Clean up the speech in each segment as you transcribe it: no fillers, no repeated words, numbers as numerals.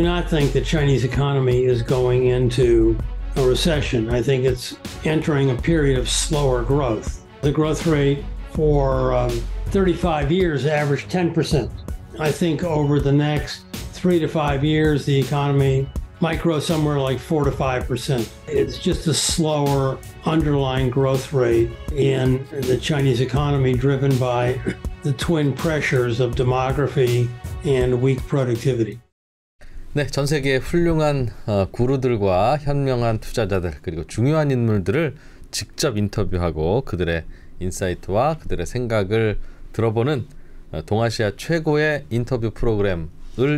do not think the Chinese economy is going into a recession. I think it's entering a period of slower growth. The growth rate for 35 years averaged 10%. I think over the next 3 to 5 years, the economy might grow somewhere like 4 to 5%. It's just a slower underlying growth rate in the Chinese economy, driven by the twin pressures of demography and weak productivity. 네, 전 세계의 훌륭한 구루들과 현명한 투자자들, 그리고 중요한 인물들을 직접 인터뷰하고 그들의 인사이트와 그들의 생각을 들어보는 동아시아 최고의 인터뷰 프로그램을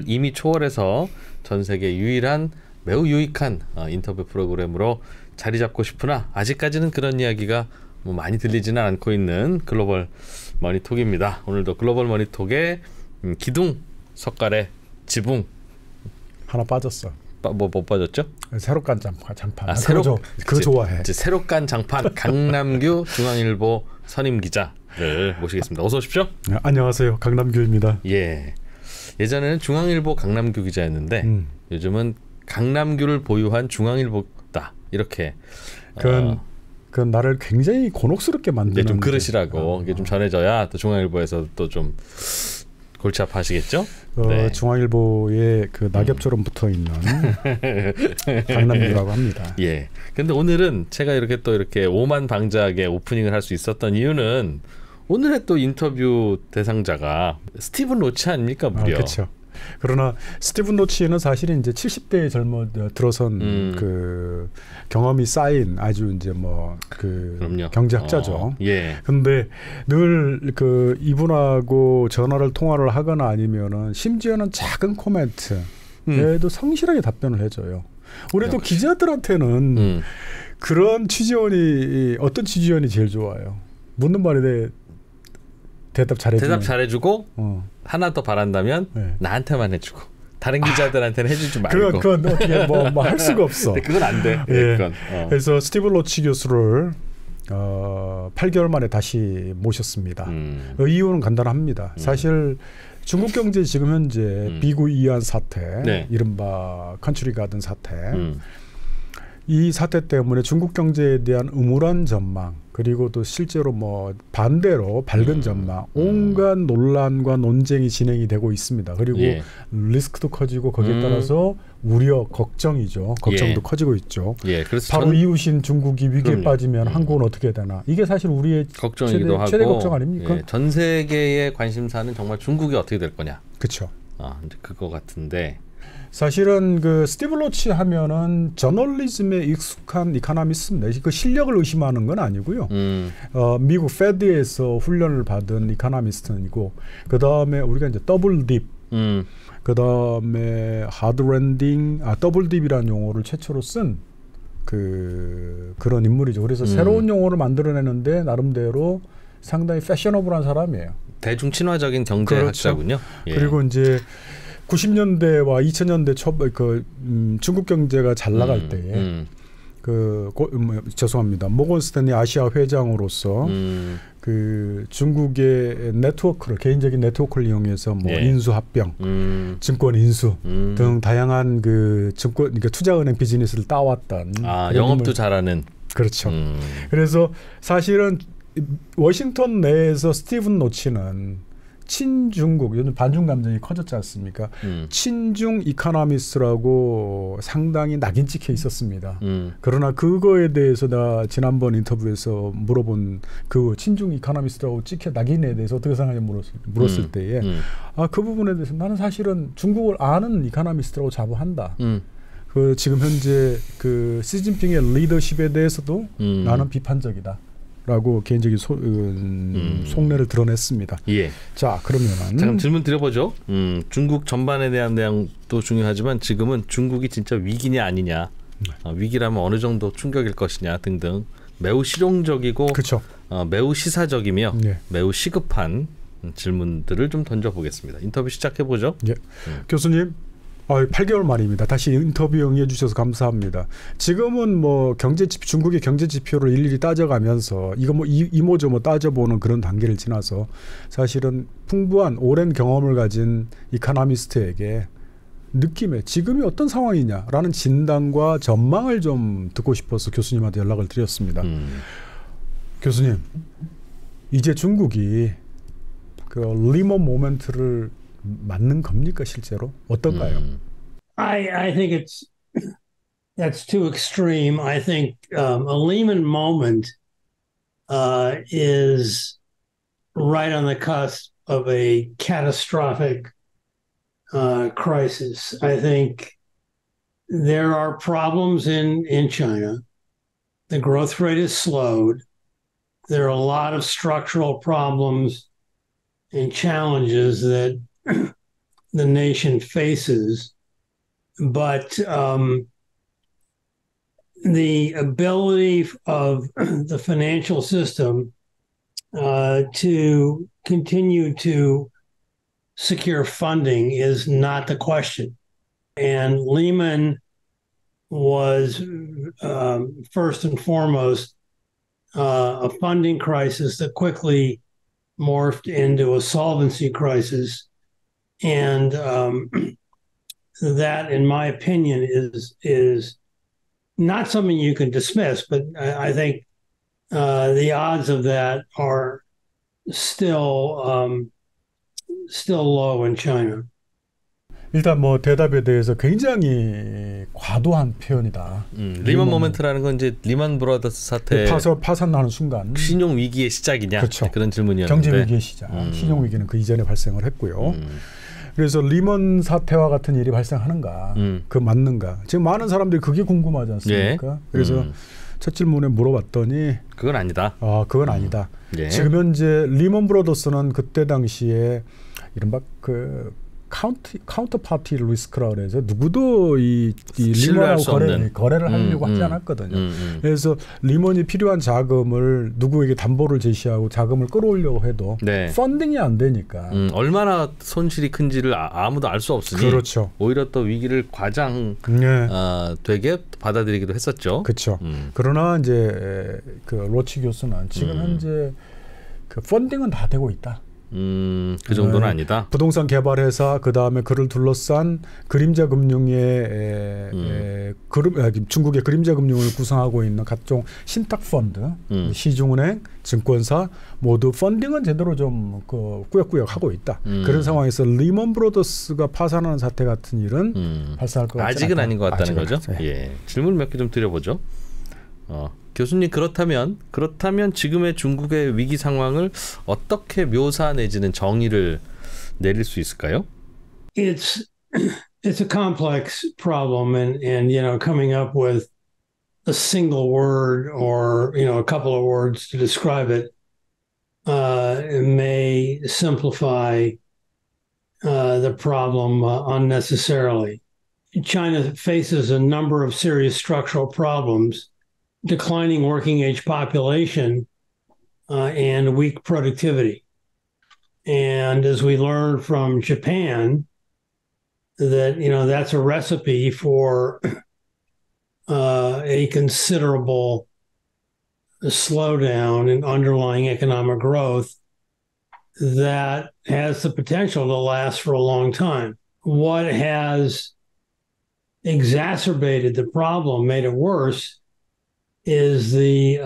이미 초월해서 전 세계 유일한 매우 유익한 인터뷰 프로그램으로 자리 잡고 싶으나 아직까지는 그런 이야기가 뭐 많이 들리지는 않고 있는 글로벌 머니톡입니다. 오늘도 글로벌 머니톡의 기둥, 석가래, 지붕 하나 빠졌어. 뭐 빠졌죠? 새로 깐 장판. 아, 그거 좋아해. 이제 새로 깐 장판 강남규 중앙일보 선임 기자를 모시겠습니다. 어서 오십시오. 네, 안녕하세요. 강남규입니다. 예. 예전에는 중앙일보 강남규 기자였는데 요즘은 강남규를 보유한 중앙일보다 이렇게. 그 나를 굉장히 곤혹스럽게 만드는. 네, 좀 그릇이라고 이게 좀 전해져야 또 중앙일보에서 또 좀. 골치 아파하시겠죠? 네. 중앙일보의 그 낙엽처럼 붙어있는 강남규라고 합니다. 예. 근데 오늘은 제가 이렇게 또 이렇게 오만방자하게 오프닝을 할 수 있었던 이유는 오늘의 또 인터뷰 대상자가 스티븐 로치 아닙니까? 무려. 아, 그렇죠. 그러나 스티븐 로치는 사실은 이제 70대에 젊어 들어선 그 경험이 쌓인 아주 이제 뭐 그 경제학자죠. 예. 근데 늘 그 이분하고 전화를 통화를 하거나 아니면은 심지어는 작은 코멘트 에도 성실하게 답변을 해줘요. 우리도 기자들한테는 그런 취재원이 어떤 취재원이 제일 좋아요? 묻는 말에 대해 대답 잘해주고 하나 더 바란다면 나한테만 해주고 다른 기자들한테는 해주지 말고. 그건 어떻게 뭐 할 수가 없어. 그건 안 돼. 예. 그래서 스티븐 로치 교수를 8개월 만에 다시 모셨습니다. 이유는 간단합니다. 사실 중국 경제 지금 현재 비구이한 사태, 네. 이른바 컨트리 가든 사태. 이 사태 때문에 중국 경제에 대한 음울한 전망, 그리고 또 실제로 뭐 반대로 밝은 전망, 온갖 논란과 논쟁이 진행이 되고 있습니다. 그리고 예. 리스크도 커지고 거기에 따라서 우려, 걱정이죠. 걱정도 예. 커지고 있죠. 예, 그래서 바로 이웃인 중국이 위기에 빠지면 한국은 어떻게 되나. 이게 사실 우리의 최대 걱정 아닙니까? 예, 전 세계의 관심사는 정말 중국이 어떻게 될 거냐. 그렇죠. 아, 이제 그거 같은데. 사실은 그 스티븐 로치 하면은 저널리즘에 익숙한 이코노미스트입니다. 그 실력을 의심하는 건 아니고요. 미국 페드에서 훈련을 받은 이코노미스트이고, 그 다음에 우리가 이제 더블 딥, 그 다음에 하드 랜딩, 더블 딥이라는 용어를 최초로 쓴 그런 인물이죠. 그래서 새로운 용어를 만들어내는데 나름대로 상당히 패셔너블한 사람이에요. 대중 친화적인 경제학자군요. 그렇죠. 예. 그리고 이제 90년대와 2000년대 초반 그 중국 경제가 잘 나갈 때에 죄송합니다. 모건 스탠리 아시아 회장으로서 그 중국의 네트워크를 개인적인 네트워크를 이용해서 뭐 예. 인수 합병, 증권 인수 등 다양한 그 증권 그러니까 투자은행 비즈니스를 따왔던 영업도 잘하는 그렇죠. 그래서 사실은 워싱턴 내에서 스티븐 로치는 친중국, 요즘 반중 감정이 커졌지 않습니까? 친중 이코노미스트라고 상당히 낙인 찍혀 있었습니다. 그러나 그거에 대해서 나 지난번 인터뷰에서 물어본 그 친중 이코노미스트라고 찍혀 낙인에 대해서 어떻게 생각하냐 물었을 때에 그 부분에 대해서 나는 사실은 중국을 아는 이코노미스트라고 자부한다. 그 지금 현재 그 시진핑의 리더십에 대해서도 나는 비판적이다. 라고 개인적인 속내를 드러냈습니다. 예. 자, 그러면은 잠깐 질문 드려보죠. 중국 전반에 대한 내용도 중요하지만 지금은 중국이 진짜 위기냐 아니냐, 위기라면 어느 정도 충격일 것이냐 등등 매우 실용적이고 그쵸. 매우 시사적이며 예. 매우 시급한 질문들을 좀 던져보겠습니다. 인터뷰 시작해보죠. 예. 교수님. 8개월 만입니다. 다시 인터뷰 응해 주셔서 감사합니다. 지금은 뭐 중국의 경제 지표를 일일이 따져가면서 이거 뭐 이모저모 따져보는 그런 단계를 지나서 사실은 풍부한 오랜 경험을 가진 이코노미스트에게 느낌에 지금이 어떤 상황이냐라는 진단과 전망을 좀 듣고 싶어서 교수님한테 연락을 드렸습니다. 교수님, 이제 중국이 그 리먼 모멘트를 맞는 겁니까 실제로? 어떤가요? I think that's too extreme. I think a Lehman moment is right on the cusp of a catastrophic crisis. I think there are problems in China. The growth rate is slowed. There are a lot of structural problems and challenges that the nation faces. But the ability of the financial system to continue to secure funding is not the question. And Lehman was first and foremost a funding crisis that quickly morphed into a solvency crisis. And that, in my opinion, is not something you can dismiss, but I think the odds of that are still still low in China. 일단 뭐 대답에 대해서 굉장히 과도한 표현이다. 리먼 모멘트라는 건 이제 리먼 브라더스 사태 파산나는 순간 신용 위기의 시작이냐? 그렇죠. 그런 질문이었는데 경제 위기의 시작. 신용 위기는 그 이전에 발생을 했고요. 그래서 리먼 사태와 같은 일이 발생하는가? 그 맞는가? 지금 많은 사람들이 그게 궁금하지 않습니까? 예. 그래서 첫 질문에 물어봤더니 그건 아니다. 그건 아니다. 예. 지금 현재 리먼 브라더스는 그때 당시에 이른바 그 카운터파티 리스크라고 그래서 누구도 이 리먼하고 거래를 하려고 하지 않았거든요. 그래서 리먼이 필요한 자금을 누구에게 담보를 제시하고 자금을 끌어올려고 해도 네. 펀딩이 안 되니까 얼마나 손실이 큰지를 아무도 알 수 없으니 그렇죠. 오히려 또 위기를 과장되게 받아들이기도 했었죠. 그렇죠. 그러나 이제 그 로치 교수는 지금 현재 그 펀딩은 다 되고 있다. 그 정도는 아니다. 부동산 개발 회사 그다음에 그를 둘러싼 그림자 금융의 중국의 그림자 금융을 구성하고 있는 각종 신탁 펀드, 시중은행, 증권사 모두 펀딩은 제대로 좀 그 꾸역꾸역 하고 있다. 그런 상황에서 리먼 브라더스가 파산하는 사태 같은 일은 발생할 것 같지 아직은 않다. 아닌 것 같다는 거죠. 예. 질문 몇 개 좀 드려보죠. 교수님 그렇다면 지금의 중국의 위기 상황을 어떻게 묘사 내지는 정의를 내릴 수 있을까요? It's a complex problem, and you know, coming up with a single word or you know a couple of words to describe it may simplify the problem unnecessarily. China faces a number of serious structural problems. Declining working age population and weak productivity. And as we learned from Japan, that, you know, that's a recipe for a considerable slowdown in underlying economic growth that has the potential to last for a long time. What has exacerbated the problem, made it worse, is the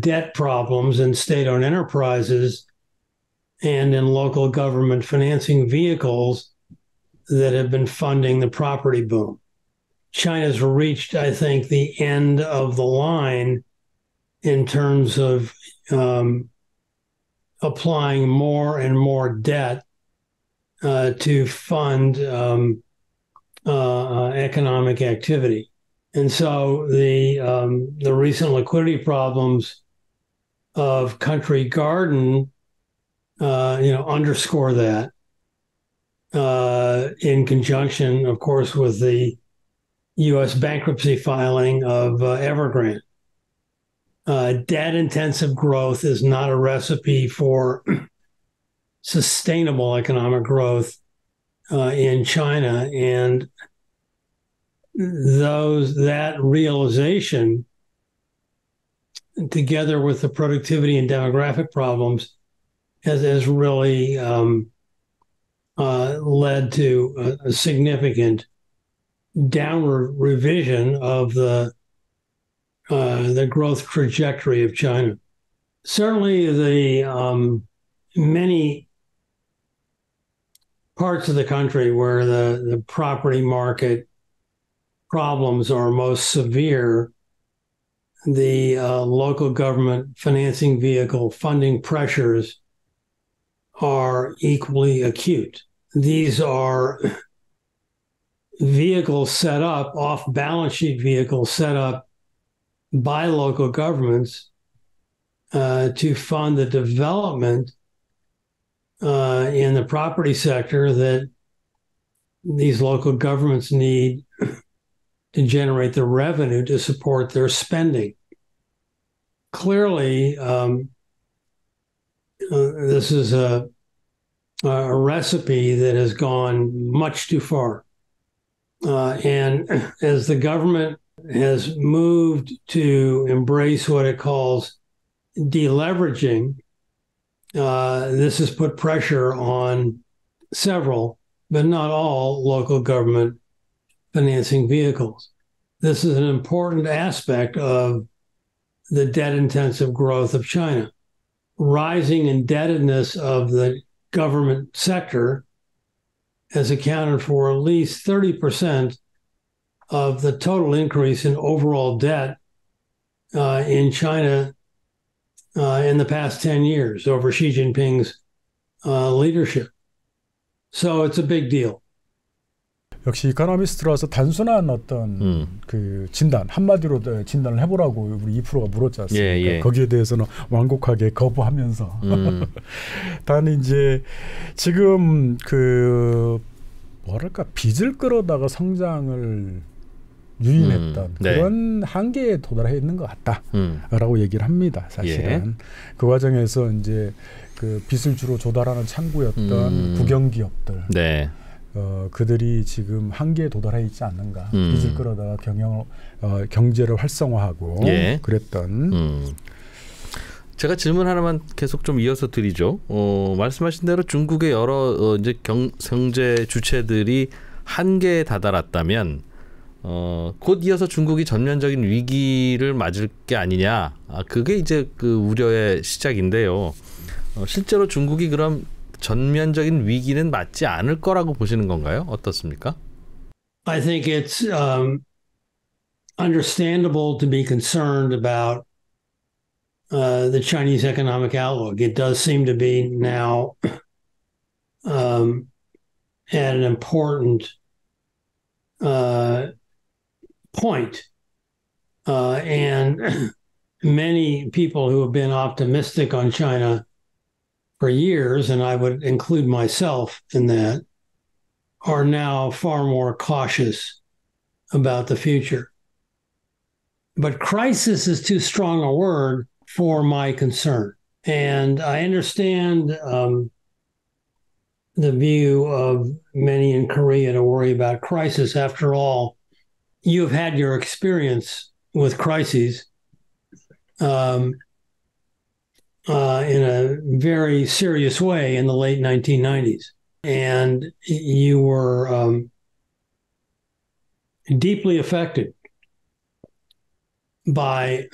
debt problems in state-owned enterprises and in local government financing vehicles that have been funding the property boom. China's reached, I think, the end of the line in terms of applying more and more debt to fund economic activity. And so the recent liquidity problems of Country Garden, you know, underscore that. In conjunction, of course, with the U.S. bankruptcy filing of Evergrande, debt-intensive growth is not a recipe for sustainable economic growth in China, and that realization, together with the productivity and demographic problems, has really led to a significant downward revision of the growth trajectory of China. Certainly, the many parts of the country where the property market problems are most severe, the local government financing vehicle funding pressures are equally acute. These are vehicles set up, off-balance sheet vehicles set up by local governments to fund the development in the property sector that these local governments need to generate the revenue to support their spending. Clearly, this is a recipe that has gone much too far. And as the government has moved to embrace what it calls deleveraging, this has put pressure on several, but not all, local government financing vehicles. This is an important aspect of the debt-intensive growth of China. Rising indebtedness of the government sector has accounted for at least 30% of the total increase in overall debt in China in the past 10 years over Xi Jinping's leadership. So it's a big deal. 역시 이코노미스트라서 단순한 어떤 그 진단, 한마디로 진단을 해보라고 우리 2%가 물었지 않습니까? 예, 예. 거기에 대해서는 완곡하게 거부하면서 단 이제 지금 그 뭐랄까 빚을 끌어다가 성장을 유인했던 그런 네. 한계에 도달해 있는 것 같다라고 얘기를 합니다. 사실은 예. 그 과정에서 이제 그 빚을 주로 조달하는 창구였던 국영기업들. 네. 그들이 지금 한계에 도달해 있지 않는가. 빚을 끌어다가 경제를 활성화하고 예. 그랬던. 제가 질문 하나만 계속 좀 이어서 드리죠. 말씀하신 대로 중국의 여러 이제 경제 주체들이 한계에 다다랐다면 곧 이어서 중국이 전면적인 위기를 맞을 게 아니냐. 그게 이제 그 우려의 시작인데요. 실제로 중국이 그럼 전면적인 위기는 맞지 않을 거라고 보시는 건가요? 어떻습니까? I think it's understandable to be concerned about the Chinese economic outlook. It does seem to be now at an important point. And many people who have been optimistic on China for years, and I would include myself in that, are now far more cautious about the future. But crisis is too strong a word for my concern. And I understand the view of many in Korea to worry about crisis. After all, you've had your experience with crises. In a very serious way in the late 1990s. And you were deeply affected by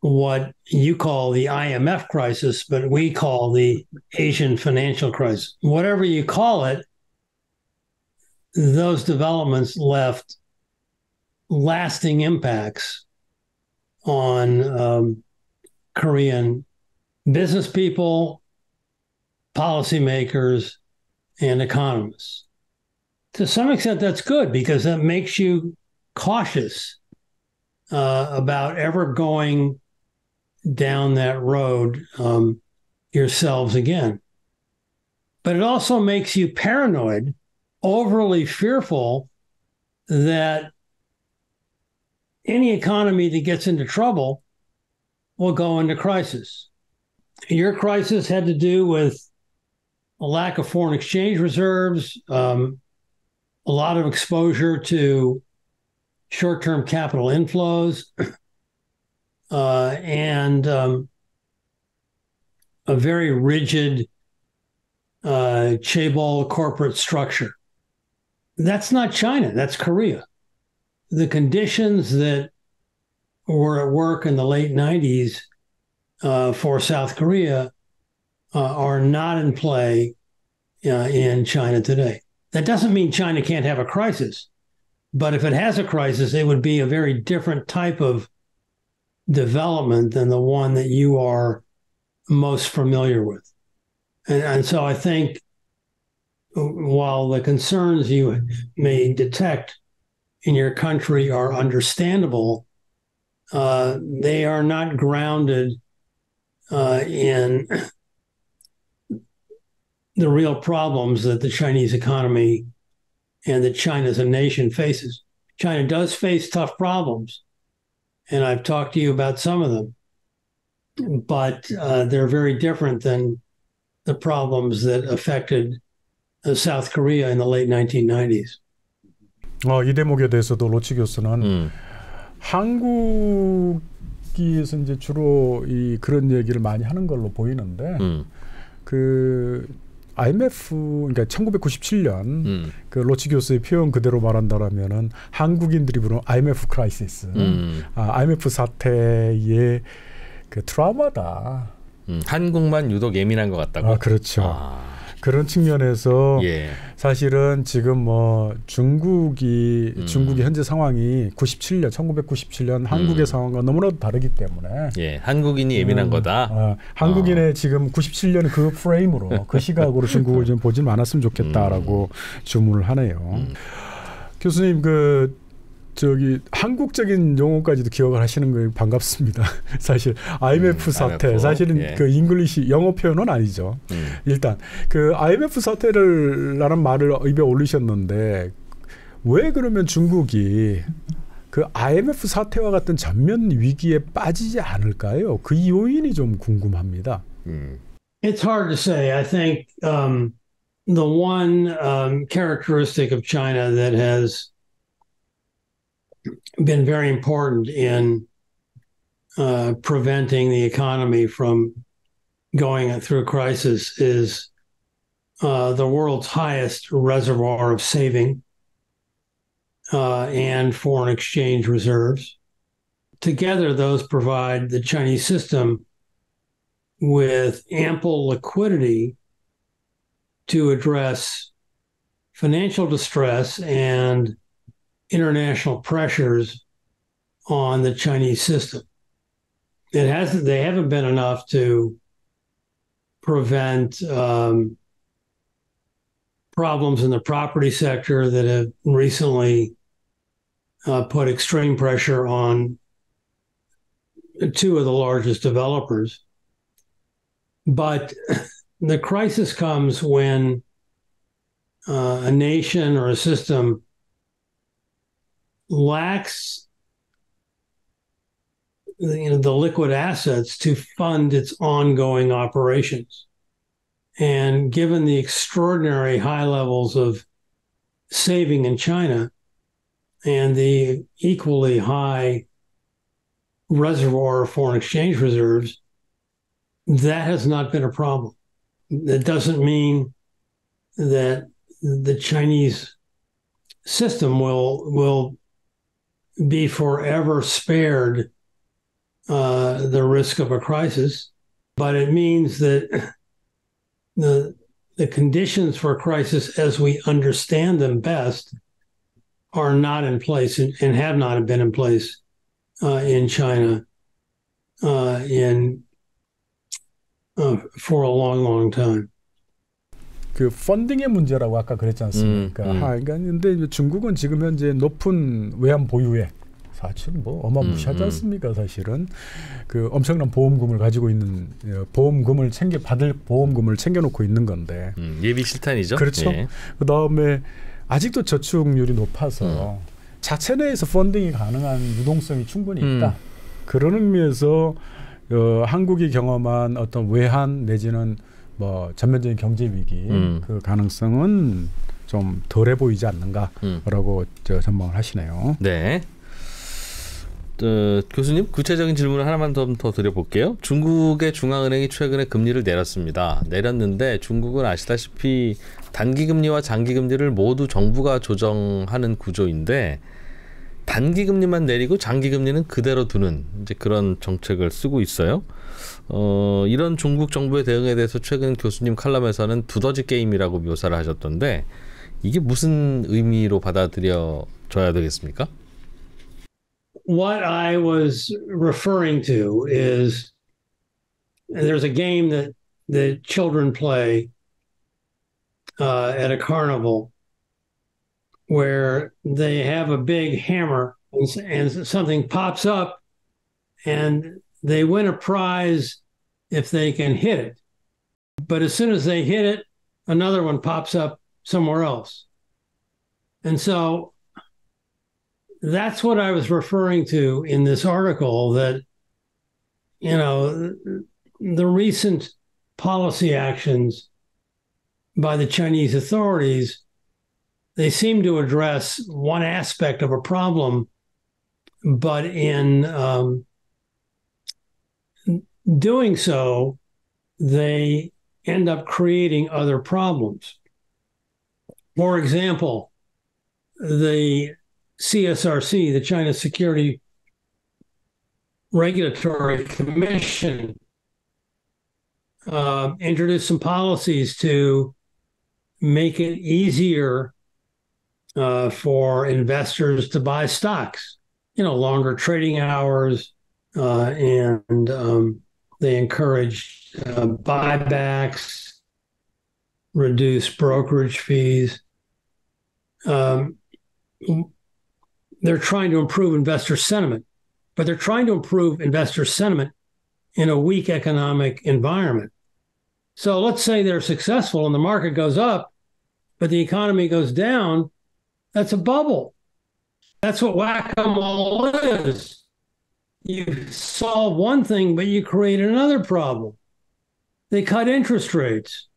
what you call the IMF crisis, but we call the Asian financial crisis. Whatever you call it, those developments left lasting impacts on Korean business people, policymakers, and economists. To some extent, that's good because that makes you cautious about ever going down that road yourselves again. But it also makes you paranoid, overly fearful that any economy that gets into trouble will go into crisis. Your crisis had to do with a lack of foreign exchange reserves, a lot of exposure to short-term capital inflows, and a very rigid chaebol corporate structure. That's not China, that's Korea. The conditions that were at work in the late 90s for South Korea are not in play in China today. That doesn't mean China can't have a crisis, but if it has a crisis, it would be a very different type of development than the one that you are most familiar with. And so I think while the concerns you may detect in your country are understandable, they are not grounded in the real problems that the Chinese economy and that China as a nation faces. China does face tough problems, and I've talked to you about some of them, but they're very different than the problems that affected South Korea in the late 1990s. 이 대목에 대해서도 로치 교수는 한국에서 이제 주로 그런 얘기를 많이 하는 걸로 보이는데 그 IMF 그러니까 1997년 그 로치 교수의 표현 그대로 말한다라면은 한국인들이 부르는 IMF 크라이시스, IMF 사태의 그 트라우마다. 한국만 유독 예민한 것 같다고. 그렇죠. 그런 측면에서 사실은 지금 뭐 중국이 현재 상황이 1997년 한국의 상황과 너무나도 다르기 때문에 한국인이 예민한 거다. 한국인의 지금 97년 그 프레임으로 그 시각으로 중국을 좀 보진 않았으면 좋겠다라고 주문을 하네요. 교수님 한국적인 용어까지도 기억을 하시는 거에 반갑습니다. 사실 IMF 사태, IMF, 사실은 그 잉글리시 영어 표현은 아니죠. 일단 그 IMF 사태라는 말을 입에 올리셨는데 왜 그러면 중국이 그 IMF 사태와 같은 전면 위기에 빠지지 않을까요? 그 요인이 좀 궁금합니다. It's hard to say. I think the one characteristic of China that has been very important in preventing the economy from going through crisis is the world's highest reservoir of saving and foreign exchange reserves. Together, those provide the Chinese system with ample liquidity to address financial distress and international pressures on the Chinese system. They haven't been enough to prevent problems in the property sector that have recently put extreme pressure on two of the largest developers. But the crisis comes when a nation or a system lacks the liquid assets to fund its ongoing operations. And given the extraordinary high levels of saving in China and the equally high reservoir of foreign exchange reserves, that has not been a problem. That doesn't mean that the Chinese system will be forever spared the risk of a crisis, but it means that the conditions for crisis as we understand them best are not in place and have not been in place in China for a long, long time. 그 펀딩의 문제라고 아까 그랬지 않습니까? 근데 중국은 지금 현재 높은 외환 보유액 사실 뭐 어마무시하지 않습니까? 사실은 그 엄청난 보험금을 가지고 있는 보험금을 챙겨놓고 있는 건데 예비 실탄이죠. 그렇죠. 그 다음에 아직도 저축률이 높아서 자체 내에서 펀딩이 가능한 유동성이 충분히 있다. 그런 의미에서 한국이 경험한 어떤 외환 내지는 뭐 전면적인 경제 위기 그 가능성은 좀 덜해 보이지 않는가라고 전망을 하시네요. 네. 교수님, 구체적인 질문을 하나만 더 드려볼게요. 중국의 중앙은행이 최근에 금리를 내렸습니다. 내렸는데 중국은 아시다시피 단기금리와 장기금리를 모두 정부가 조정하는 구조인데 단기금리만 내리고 장기금리는 그대로 두는 이제 그런 정책을 쓰고 있어요. 이런 중국 정부의 대응에 대해서 최근 교수님 칼럼에서는 두더지 게임이라고 묘사를 하셨던데 이게 무슨 의미로 받아들여져야 되겠습니까? What I was referring to is there's a game that the children play at a carnival where they have a big hammer and something pops up and they win a prize if they can hit it. But as soon as they hit it, another one pops up somewhere else. And so that's what I was referring to in this article, that, you know, the recent policy actions by the Chinese authorities, they seem to address one aspect of a problem, but in doing so, they end up creating other problems. For example, the CSRC, the China Security Regulatory Commission, introduced some policies to make it easier for investors to buy stocks, you know, longer trading hours, and they encourage buybacks, reduce brokerage fees. They're trying to improve investor sentiment, but they're trying to improve investor sentiment in a weak economic environment. So let's say they're successful and the market goes up, but the economy goes down. That's a bubble. That's what whack-a-mole is. You solve one thing, but you create another problem. They cut interest rates.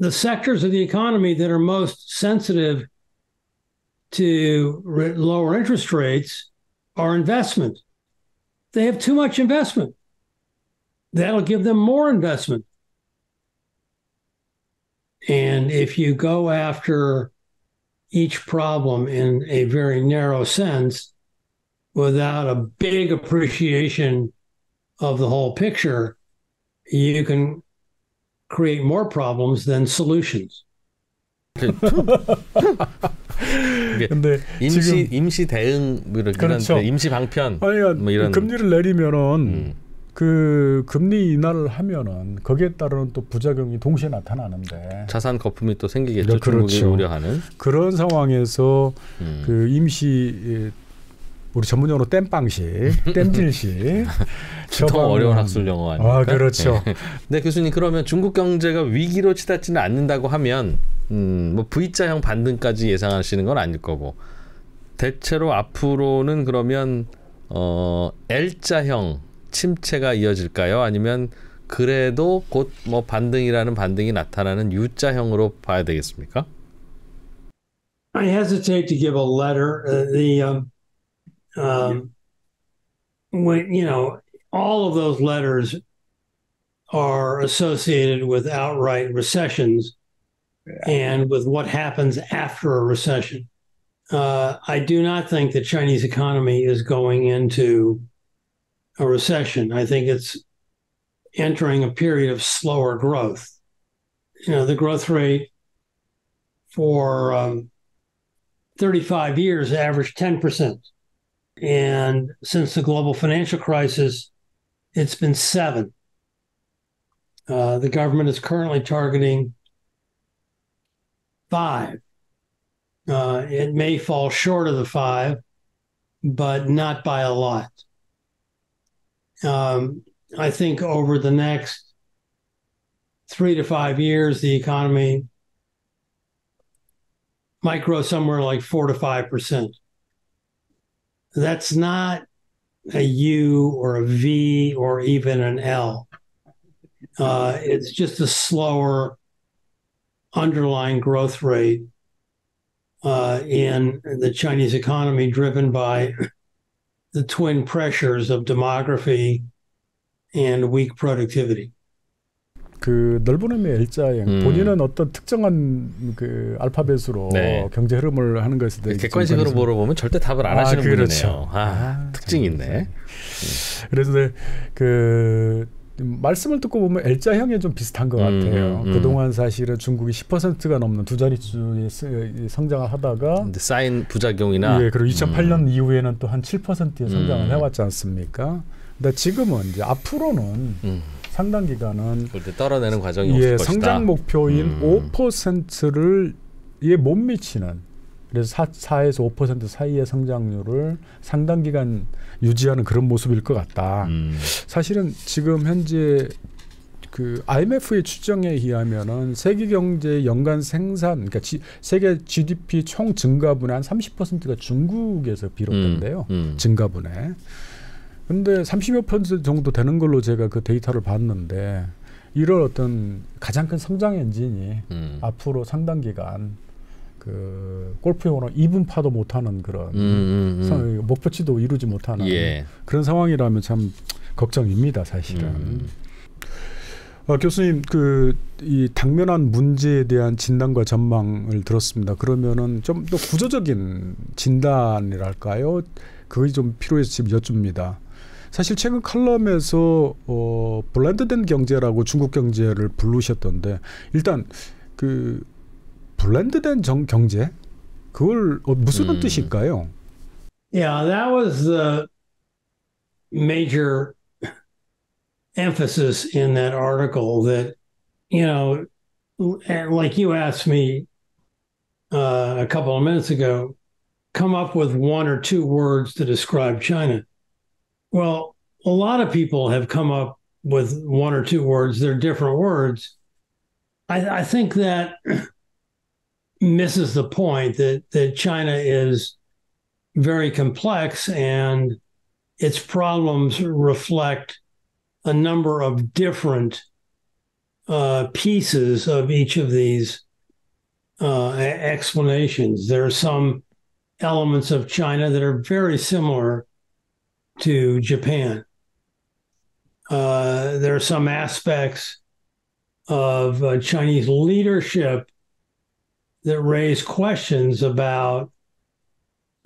The sectors of the economy that are most sensitive to lower interest rates are investment. They have too much investment. That'll give them more investment. And if you go after each problem in a very narrow sense without a big appreciation of the whole picture, you can create more problems than solutions. 근데 임시 대응 뭐 이런, 그렇죠. 임시 방편. 아니, 뭐 이런 금리를 내리면은 그 금리 인하를 하면은 거기에 따른 또 부작용이 동시에 나타나는데 자산 거품이 또 생기겠죠. 그렇죠. 중국이 우려하는 그런 상황에서 그 임시, 우리 전문용어로 땜빵식, 땜질식. 더 어려운 학술 용어 아닙니까? 아, 그렇죠. 네, 교수님, 그러면 중국 경제가 위기로 치닫지는 않는다고 하면 뭐 V자형 반등까지 예상하시는 건 아닐 거고, 대체로 앞으로는 그러면 L자형 침체가 이어질까요? 아니면 그래도 곧 뭐 반등이라는 반등이 나타나는 U자형으로 봐야 되겠습니까? I hesitate to give a letter. When, you know, all of those letters are associated with outright recessions and with what happens after a recession. I do not think the Chinese economy is going into a recession. I think it's entering a period of slower growth. You know, the growth rate for 35 years averaged 10%. And since the global financial crisis, it's been 7%. The government is currently targeting 5%. It may fall short of the 5%, but not by a lot. I think over the next 3 to 5 years, the economy might grow somewhere like 4 to 5%. That's not a U or a V or even an L. It's just a slower underlying growth rate in the Chinese economy, driven by the twin pressures of demography and weak productivity. 그 넓은 의미의 일자형 본인은 어떤 특정한 그 알파벳으로 네. 경제 흐름을 하는 것에 대해 객관식으로 물어보면 절대 답을 안 하시는 분이네요. 그렇죠. 특징이 있네. 그래서 그 말씀을 듣고 보면 L자형에 좀 비슷한 것 같아요. 그동안 사실은 중국이 10%가 넘는 두 자리 수의 성장을 하다가 쌓인 부작용이나 예, 그리고 2008년 이후에는 또 한 7%의 성장을 해왔지 않습니까? 근데 지금은 이제 앞으로는 상당 기간은 떨어내는 과정이 예, 없을 성장 것이다. 목표인 5%를 예, 못 미치는 그래서 4에서 5% 사이의 성장률을 상당 기간 유지하는 그런 모습일 것 같다. 사실은 지금 현재 그 IMF의 추정에 의하면은 세계 경제의 연간 생산, 그러니까 세계 GDP 총 증가분의 한 30%가 중국에서 비롯된대요. 증가분에. 근데 30% 정도 되는 걸로 제가 그 데이터를 봤는데 이런 어떤 가장 큰 성장 엔진이 앞으로 상당 기간 그 골프용어로 2분파도 못하는 그런 목표치도 이루지 못하는 예. 그런 상황이라면 참 걱정입니다, 사실은. 교수님, 그 이 당면한 문제에 대한 진단과 전망을 들었습니다. 그러면은 좀 더 구조적인 진단이랄까요? 그게 좀 필요해서 지금 여쭙니다. 사실 최근 칼럼에서 블렌드된 경제라고 중국 경제를 부르셨던데 일단 그 블렌드된 경제 그걸 무슨 뜻일까요? Yeah, that was the major emphasis in that article that, you know, like you asked me a couple of minutes ago, come up with one or two words to describe China. Well, a lot of people have come up with one or two words. They're different words. I think that misses the point that China is very complex and its problems reflect a number of different pieces of each of these explanations. There are some elements of China that are very similar to Japan. There are some aspects of Chinese leadership that raise questions about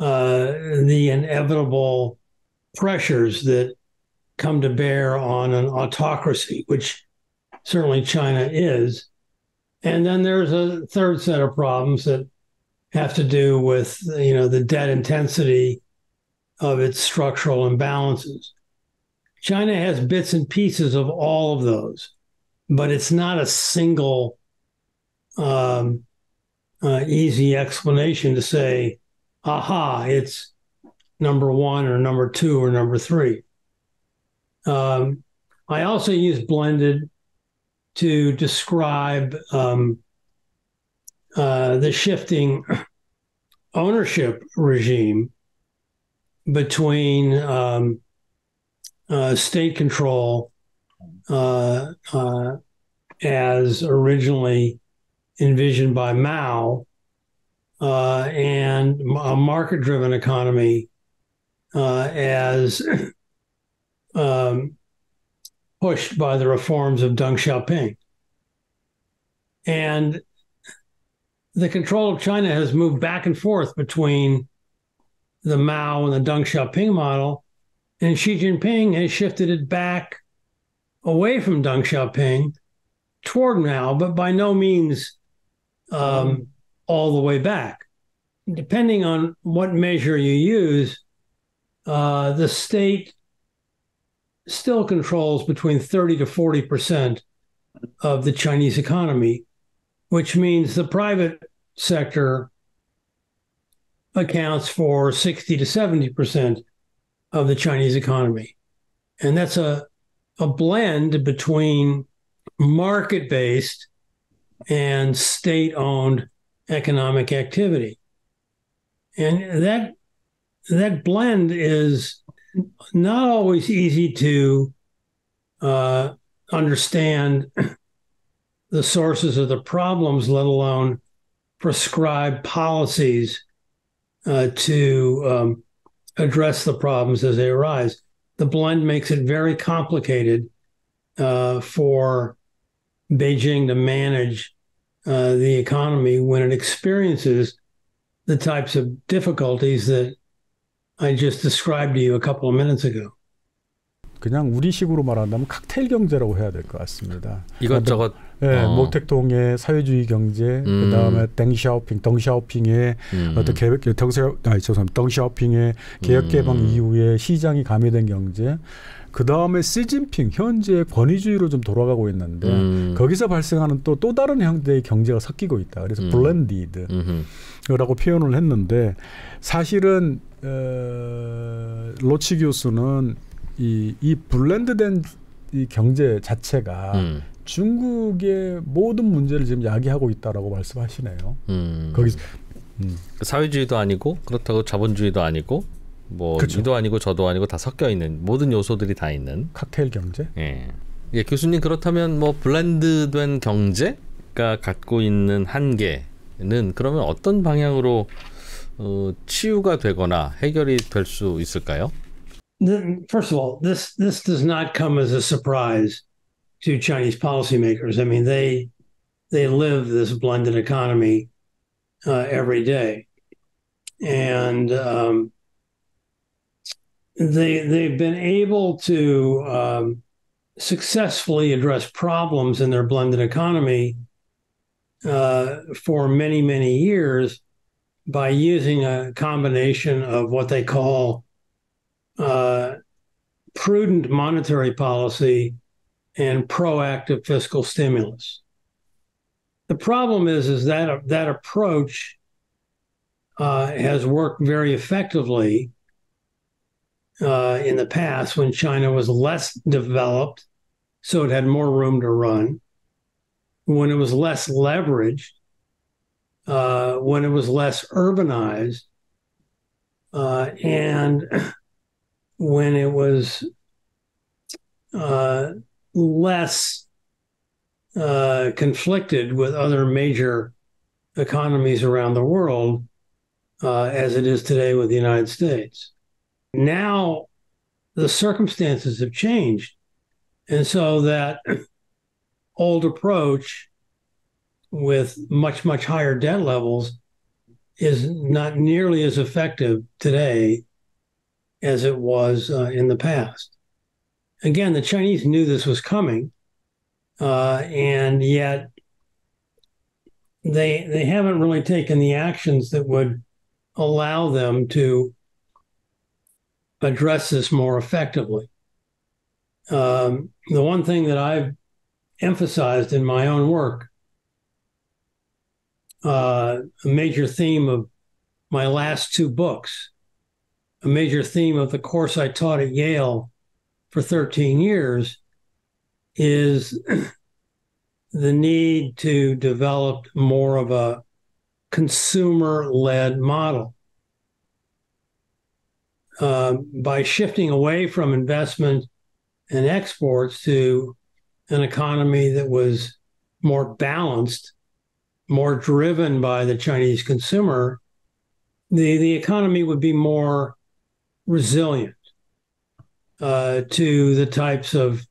the inevitable pressures that come to bear on an autocracy, which certainly China is. And then there's a third set of problems that have to do with, you know, the debt intensity of its structural imbalances. China has bits and pieces of all of those, but it's not a single easy explanation to say, aha, it's number one or number two or number three. I also use blended to describe the shifting ownership regime between state control as originally envisioned by Mao and a market-driven economy as pushed by the reforms of Deng Xiaoping. And the control of China has moved back and forth between the Mao and the Deng Xiaoping model, and Xi Jinping has shifted it back away from Deng Xiaoping toward Mao, but by no means all the way back. Depending on what measure you use, the state still controls between 30 to 40% of the Chinese economy, which means the private sector accounts for 60 to 70% of the Chinese economy. And that's a blend between market-based and state-owned economic activity. And that blend is not always easy to understand the sources of the problems, let alone prescribe policies to address the problems as they arise. The blend makes it very complicated for Beijing to manage the economy when it experiences the types of difficulties that I just described to you a couple of minutes ago. 그냥 우리식으로 말한다면 칵테일 경제라고 해야 될 것 같습니다. 이것저것 예, 모택동의 사회주의 경제, 그다음에 덩샤오핑의 덩샤오핑의 개혁 개방 이후에 시장이 가미된 경제, 그다음에 시진핑 현재 권위주의로 좀 돌아가고 있는데 거기서 발생하는 또 다른 형태의 경제가 섞이고 있다. 그래서 블렌디드 라고 표현을 했는데, 사실은 로치 교수는 이 블렌드된 이 경제 자체가 중국의 모든 문제를 지금 야기하고 있다라고 말씀하시네요. 거기서 사회주의도 아니고 그렇다고 자본주의도 아니고 뭐 그쵸. 이도 아니고 저도 아니고 다 섞여 있는 모든 요소들이 다 있는 칵테일 경제. 예. 예, 교수님 그렇다면 뭐 블렌드된 경제가 갖고 있는 한계는 그러면 어떤 방향으로 치유가 되거나 해결이 될 수 있을까요? First of all, this does not come as a surprise to Chinese policymakers. I mean, they live this blended economy every day, and they've been able to successfully address problems in their blended economy for many years by using a combination of what they call prudent monetary policy and proactive fiscal stimulus. The problem is that approach has worked very effectively in the past when China was less developed, so it had more room to run, when it was less leveraged, when it was less urbanized, and when it was less conflicted with other major economies around the world, as it is today with the United States. Now, the circumstances have changed. And so that old approach with much higher debt levels is not nearly as effective today as it was in the past. Again, the Chinese knew this was coming, and yet they haven't really taken the actions that would allow them to address this more effectively. The one thing that I've emphasized in my own work, a major theme of my last two books, a major theme of the course I taught at Yale for 13 years, is the need to develop more of a consumer-led model. By shifting away from investment and exports to an economy that was more balanced, more driven by the Chinese consumer, the economy would be more resilient to the types of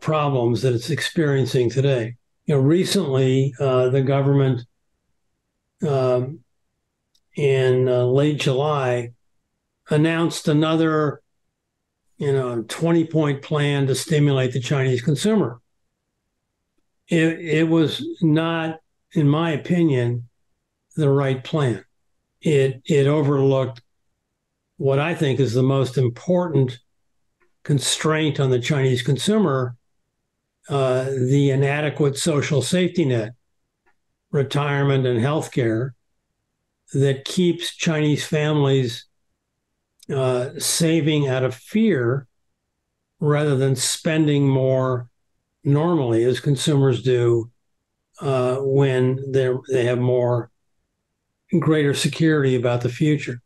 problems that it's experiencing today. You know, recently the government in late July announced another 20-point plan to stimulate the Chinese consumer. It was not, in my opinion, the right plan. It overlooked what I think is the most important constraint on the Chinese consumer, the inadequate social safety net, retirement and health care, that keeps Chinese families saving out of fear rather than spending more normally as consumers do when they have greater security about the future.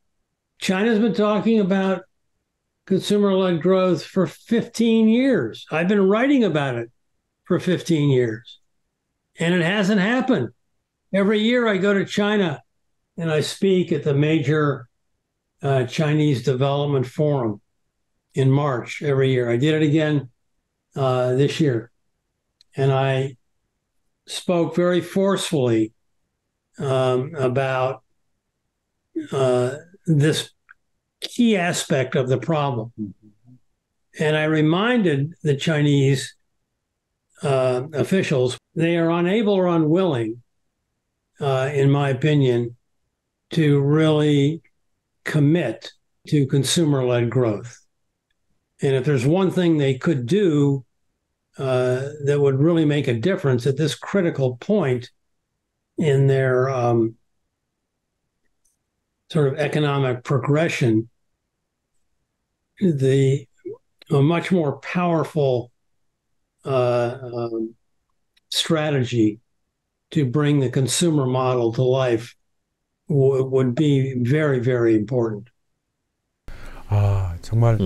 China's been talking about consumer-led growth for 15 years. I've been writing about it for 15 years, and it hasn't happened. Every year I go to China and I speak at the major Chinese Development Forum in March every year. I did it again this year. And I spoke very forcefully about this key aspect of the problem. And I reminded the Chinese officials, they are unable or unwilling, in my opinion, to really commit to consumer-led growth. And if there's one thing they could do that would really make a difference at this critical point in their sort of economic progression, a much more powerful strategy to bring the consumer model to life would be very, very important. 아, 정말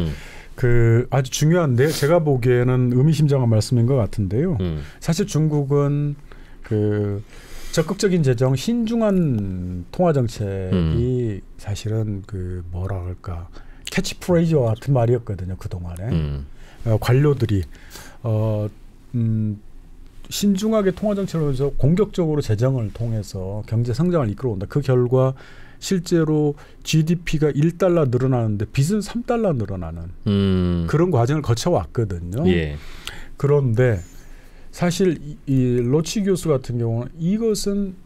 그 아주 중요한데요. 제가 보기에는 의미심장한 말씀인 것 같은데요. 사실 중국은 그 적극적인 재정, 신중한 통화 정책이 사실은 그 뭐라 할까 캐치프레이즈와 같은 말이었거든요. 그 동안에 관료들이 신중하게 통화 정책을 하면서 공격적으로 재정을 통해서 경제 성장을 이끌어온다. 그 결과 실제로 GDP가 1달러 늘어나는데 빚은 3달러 늘어나는 그런 과정을 거쳐왔거든요. 예. 그런데 사실 이 로치 교수 같은 경우는 이것은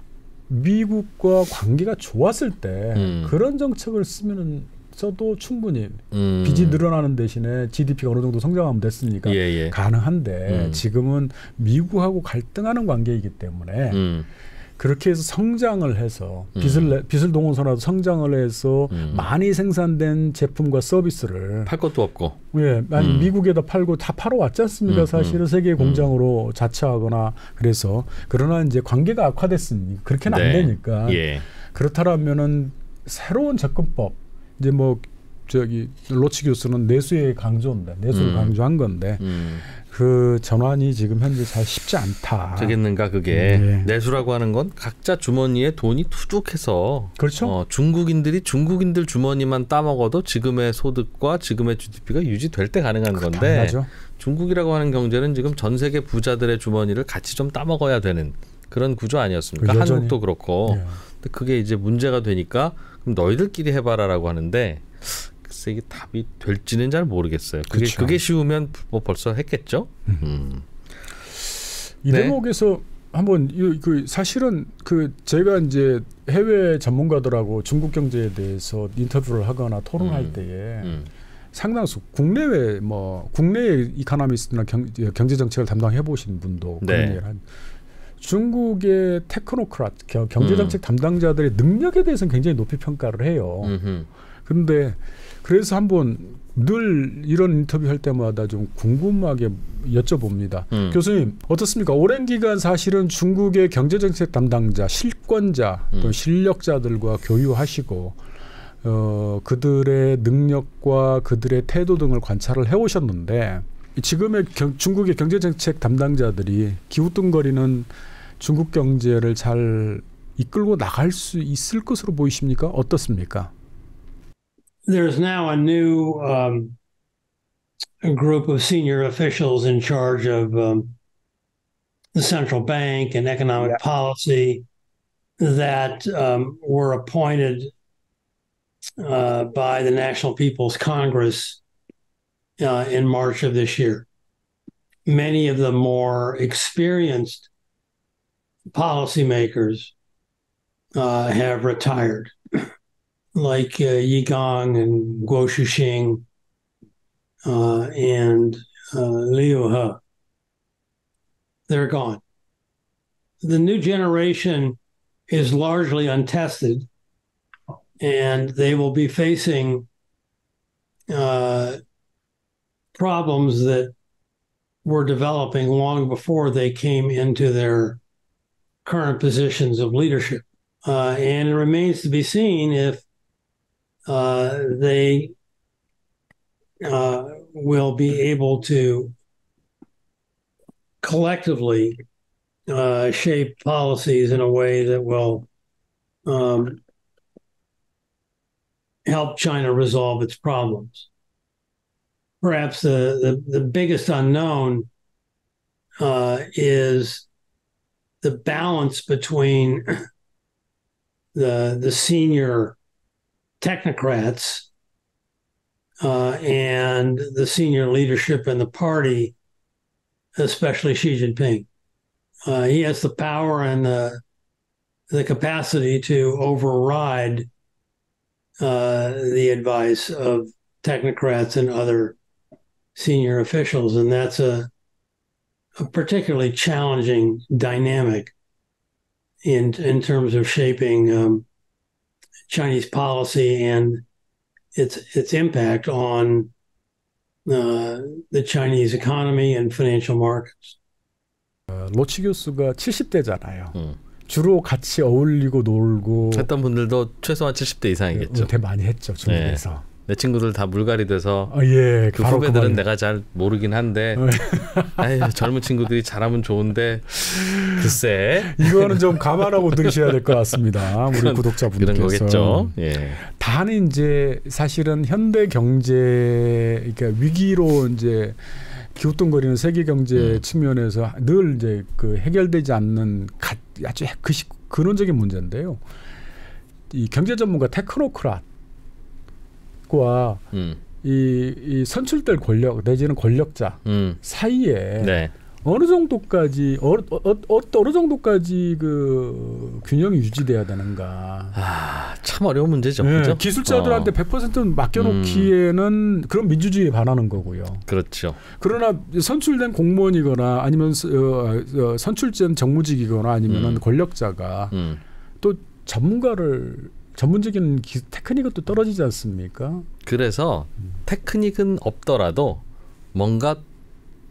미국과 관계가 좋았을 때 그런 정책을 써도 충분히 빚이 늘어나는 대신에 GDP가 어느 정도 성장하면 됐으니까 예, 예. 가능한데 지금은 미국하고 갈등하는 관계이기 때문에 그렇게 해서 성장을 해서 빚을 동원서라도 성장을 해서 많이 생산된 제품과 서비스를 팔 것도 없고 예, 아니 미국에다 팔고 다 팔아왔지 않습니까? 사실은 세계 공장으로 자처하거나 그래서 그러나 이제 관계가 악화됐으니 그렇게는 네. 안 되니까 예. 그렇다라면은 새로운 접근법 이제 뭐 저기 로치 교수는 내수의 강조인데 내수를 강조한 건데 그 전환이 지금 현재 잘 쉽지 않다. 되겠는가 그게 네. 내수라고 하는 건 각자 주머니에 돈이 투족해서 그렇죠. 중국인들 주머니만 따먹어도 지금의 소득과 지금의 GDP가 유지될 때 가능한 건데 당연하죠. 중국이라고 하는 경제는 지금 전 세계 부자들의 주머니를 같이 좀 따먹어야 되는 그런 구조 아니었습니까? 그 한국도 그렇고 예. 근데 그게 이제 문제가 되니까 그럼 너희들끼리 해봐라라고 하는데 글쎄 이게 답이 될지는 잘 모르겠어요. 그게 쉬우면 뭐 벌써 했겠죠. 이 대목에서 네. 한번 그 사실은 그 제가 이제 해외 전문가들하고 중국 경제에 대해서 인터뷰를 하거나 토론할 때에 상당수 국내외 뭐 국내의 이코노미스트나 경제 정책을 담당해 보신 분도 네. 그런 얘기를 한. 중국의 테크노크라트 경제정책 담당자들의 능력에 대해서는 굉장히 높이 평가를 해요. 그런데 그래서 한번 늘 이런 인터뷰할 때마다 좀 궁금하게 여쭤봅니다. 교수님 어떻습니까? 오랜 기간 사실은 중국의 경제정책 담당자, 실권자, 또 실력자들과 교유하시고 그들의 능력과 그들의 태도 등을 관찰을 해오셨는데 지금의 중국의 경제정책 담당자들이 기우뚱거리는 중국 경제를 잘 이끌고 나갈 수 있을 것으로 보이십니까? 어떻습니까? There's now a new group of senior officials in charge of the central bank and economic yeah. policy that were appointed by the National People's Congress in March of this year. Many of the more experienced policymakers have retired, like Yigang and Guo Shuxing and Liu He. They're gone. The new generation is largely untested, and they will be facing problems that were developing long before they came into their current positions of leadership. And it remains to be seen if they will be able to collectively shape policies in a way that will help China resolve its problems. Perhaps the biggest unknown is the balance between the senior technocrats and the senior leadership in the party, especially Xi Jinping. He has the power and the capacity to override the advice of technocrats and other senior officials, and that's a particularly challenging dynamic in terms of shaping Chinese policy and its impact on the Chinese economy and financial markets. 로치 교수가 70대잖아요. 주로 같이 어울리고 놀고 했던 분들도 최소한 70대 이상이겠죠. 은퇴 많이 했죠, 중국에서. 네. 내 친구들 다 물갈이 돼서 예, 그 후배들은 그만. 내가 잘 모르긴 한데 아유, 젊은 친구들이 잘하면 좋은데 글쎄 이거는 좀 감안하고 들으셔야 될 것 같습니다. 우리 구독자분들께서. 예. 다는 이제 사실은 현대 경제 그러니까 위기로 이제 기웃뚱거리는 세계 경제 측면에서 늘 이제 그 해결되지 않는 아주 근원적인 문제인데요. 이 경제 전문가 테크노크라 과 이 선출될 권력 내지는 권력자 사이에 네. 어느 정도까지 어느 정도까지 그 균형이 유지돼야 되는가. 아, 참 어려운 문제죠. 네, 그렇죠? 기술자들한테 100% 맡겨놓기에는 그런 민주주의에 반하는 거고요. 그렇죠. 그러나 선출된 공무원이거나 아니면 선출된 정무직이거나 아니면 권력자가 또 전문적인 테크닉은 또 떨어지지 않습니까? 그래서 테크닉은 없더라도 뭔가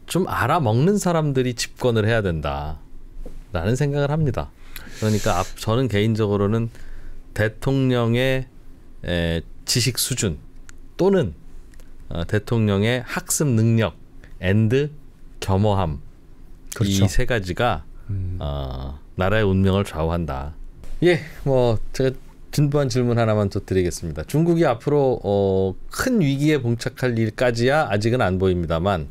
좀 알아먹는 사람들이 집권을 해야 된다라는 생각을 합니다. 그러니까 저는 개인적으로는 대통령의 지식 수준 또는 대통령의 학습 능력 and 겸허함 그렇죠. 이 세 가지가 나라의 운명을 좌우한다. 예, 뭐 제가 진부한 질문 하나만 더 드리겠습니다. 중국이 앞으로 큰 위기에 봉착할 일까지야 아직은 안 보입니다만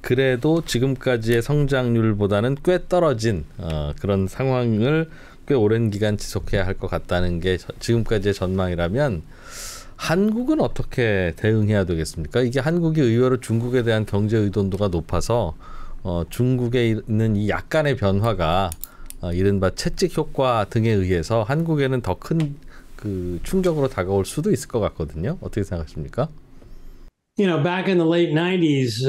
그래도 지금까지의 성장률보다는 꽤 떨어진 그런 상황을 꽤 오랜 기간 지속해야 할 것 같다는 게 지금까지의 전망이라면 한국은 어떻게 대응해야 되겠습니까? 이게 한국이 의외로 중국에 대한 경제 의존도가 높아서 중국에 있는 이 약간의 변화가 이른바 채찍 효과 등에 의해서 한국에는 더 큰 그 충격으로 다가올 수도 있을 것 같거든요. 어떻게 생각하십니까? You know, back in the late 90s,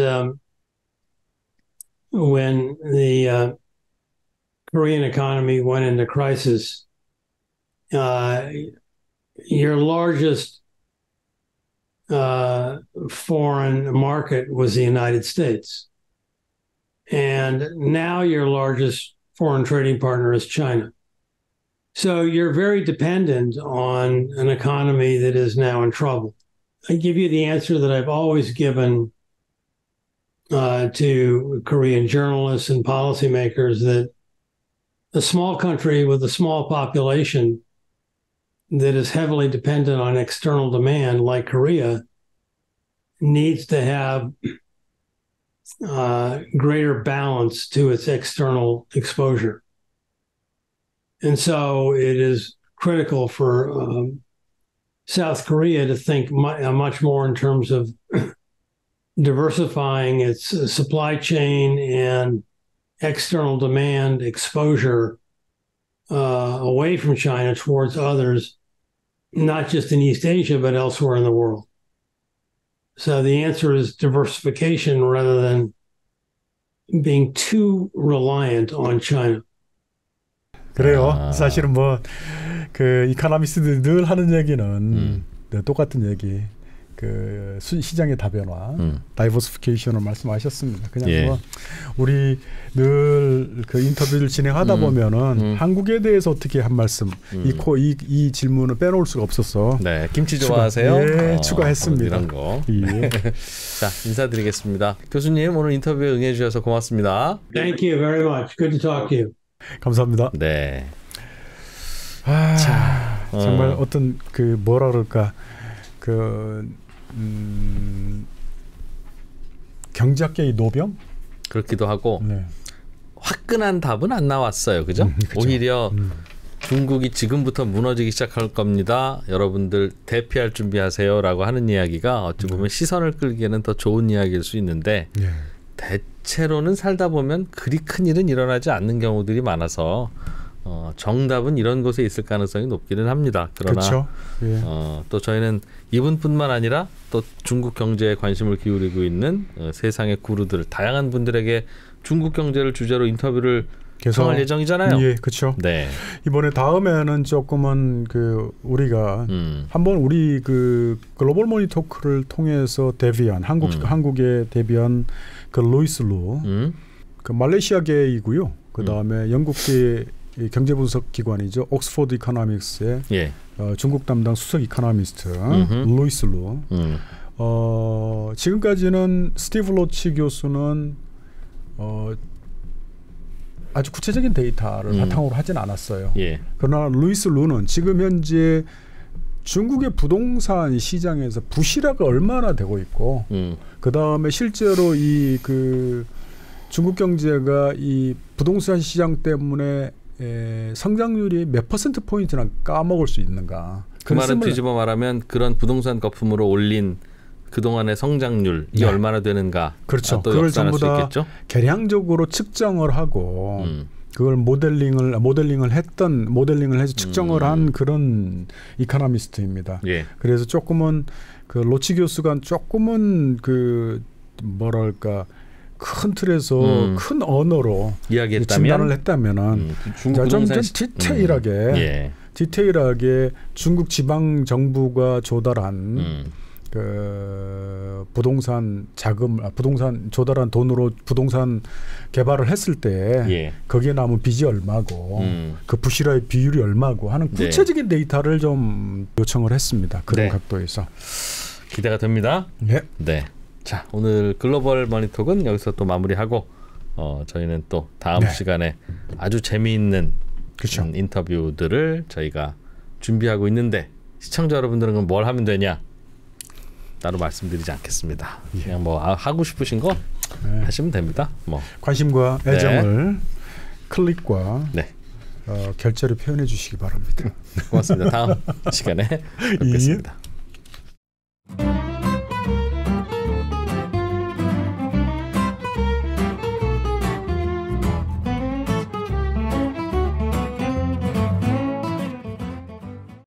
when the Korean economy went into crisis, your largest foreign market was the United States. And now your largest foreign trading partner is China. So you're very dependent on an economy that is now in trouble. I give you the answer that I've always given to Korean journalists and policymakers, that a small country with a small population that is heavily dependent on external demand, like Korea, needs to have greater balance to its external exposure. And so it is critical for South Korea to think much more in terms of diversifying its supply chain and external demand exposure away from China towards others, not just in East Asia, but elsewhere in the world. So the answer is diversification rather than being too reliant on China. 그래요. 사실은 뭐 그 이코노미스트들이 늘 하는 얘기는 네, 똑같은 얘기. 그 시장의 다변화, 다이버시피케이션을 말씀하셨습니다. 그냥 예. 뭐 우리 늘 그 인터뷰를 진행하다 보면은 한국에 대해서 어떻게 한 말씀, 이 질문을 빼놓을 수가 없어서. 네, 김치 좋아하세요? 네, 추가했습니다. 이런 거. 예. 자, 인사드리겠습니다. 교수님 오늘 인터뷰에 응해주셔서 고맙습니다. Thank you very much. Good to talk to you. 감사합니다. 네. 아, 자, 정말 어떤 그 뭐라 그럴까. 경제학계의 노병? 그렇기도 하고 네. 화끈한 답은 안 나왔어요. 그죠? 그렇죠. 오히려 중국이 지금부터 무너지기 시작할 겁니다. 여러분들 대피할 준비하세요. 라고 하는 이야기가 어찌 보면 시선을 끌기에는 더 좋은 이야기일 수 있는데 네. 대체로는 살다 보면 그리 큰 일은 일어나지 않는 경우들이 많아서 정답은 이런 곳에 있을 가능성이 높기는 합니다. 그러나 그렇죠. 예. 또 저희는 이분뿐만 아니라 또 중국 경제에 관심을 기울이고 있는 세상의 구루들, 다양한 분들에게 중국 경제를 주제로 인터뷰를 개성할 예정이잖아요. 예, 그렇죠. 네. 이번에 다음에는 조금은 그 우리가 한번 우리 그 글로벌 모니터크를 통해서 데뷔한 한국에 데뷔한 그 루이스 루, 그 말레이시아계이고요. 그 다음에 영국계 경제분석 기관이죠. 옥스퍼드 이코노믹스의 예. 중국 담당 수석 이코노미스트 루이스 루. 지금까지는 스티브 로치 교수는 아주 구체적인 데이터를 바탕으로 하진 않았어요. 예. 그러나 루이스 루는 지금 현재 중국의 부동산 시장에서 부실화가 얼마나 되고 있고 그 다음에 실제로 이 그 중국 경제가 이 부동산 시장 때문에 성장률이 몇 퍼센트 포인트나 까먹을 수 있는가. 그 말은 뒤집어 말하면 그런 부동산 거품으로 올린 그동안의 성장률이 네. 얼마나 되는가. 그렇죠. 그걸 전부 다 계량적으로 측정을 하고 그걸 모델링을 했던 모델링을 해서 측정을 한 그런 이코노미스트입니다. 예. 그래서 조금은 그 로치 교수가 조금은 그 뭐랄까 큰 틀에서 큰 언어로 진단을 했다면은 좀 디테일하게 예. 디테일하게 중국 지방 정부가 조달한 그 부동산 자금, 부동산 조달한 돈으로 부동산 개발을 했을 때 예. 거기에 남은 빚이 얼마고 그 부실화의 비율이 얼마고 하는 구체적인 네. 데이터를 좀 요청을 했습니다. 그런 네. 각도에서 기대가 됩니다. 네. 네. 자, 오늘 글로벌 머니톡은 여기서 또 마무리하고 저희는 또 다음 네. 시간에 아주 재미있는 그렇죠. 인터뷰들을 저희가 준비하고 있는데 시청자 여러분들은 뭘 하면 되냐? 따로 말씀드리지 않겠습니다. 예. 그냥 뭐 하고 싶으신 거 네. 하시면 됩니다. 뭐 관심과 애정을 네. 클릭과 네. 결제를 표현해 주시기 바랍니다. 고맙습니다. 다음 시간에 뵙겠습니다. 예.